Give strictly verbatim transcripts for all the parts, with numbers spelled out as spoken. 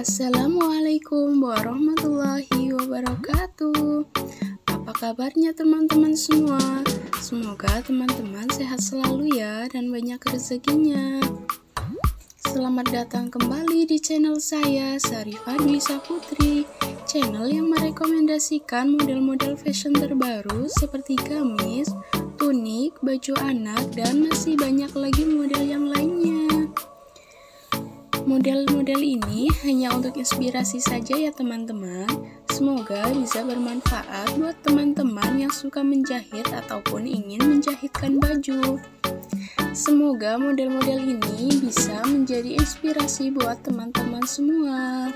Assalamualaikum warahmatullahi wabarakatuh. Apa kabarnya teman-teman semua? Semoga teman-teman sehat selalu ya, dan banyak rezekinya. Selamat datang kembali di channel saya, Syarifah Dwi Saputri, channel yang merekomendasikan model-model fashion terbaru seperti gamis, tunik, baju anak, dan masih banyak lagi model yang lainnya. Model-model ini hanya untuk inspirasi saja ya teman-teman. Semoga bisa bermanfaat buat teman-teman yang suka menjahit ataupun ingin menjahitkan baju. Semoga model-model ini bisa menjadi inspirasi buat teman-teman semua.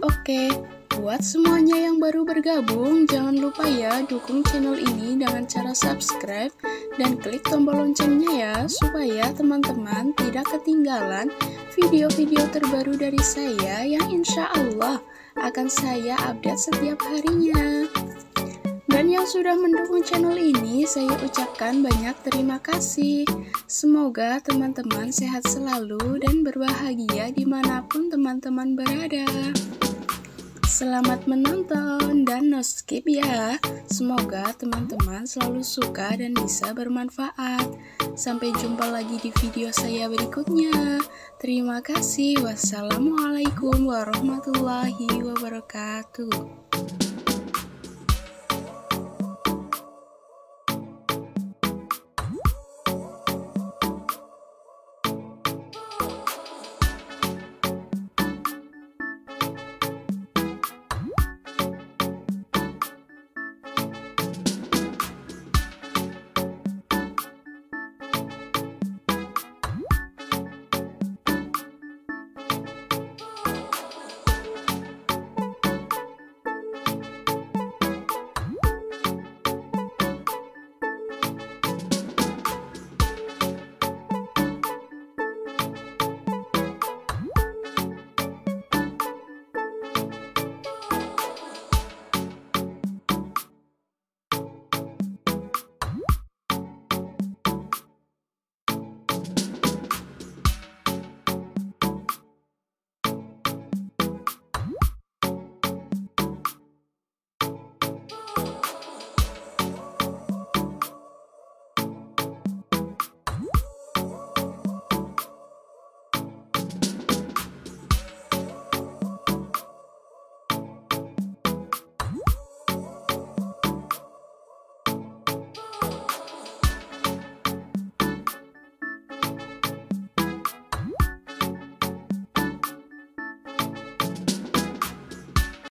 Oke, buat semuanya yang baru bergabung, jangan lupa ya dukung channel ini dengan cara subscribe dan klik tombol loncengnya ya, supaya teman-teman tidak ketinggalan video-video terbaru dari saya yang insya Allah akan saya update setiap harinya. Dan yang sudah mendukung channel ini, saya ucapkan banyak terima kasih. Semoga teman-teman sehat selalu dan berbahagia dimanapun teman-teman berada. Selamat menonton dan no skip ya. Semoga teman-teman selalu suka dan bisa bermanfaat. Sampai jumpa lagi di video saya berikutnya. Terima kasih. Wassalamualaikum warahmatullahi wabarakatuh.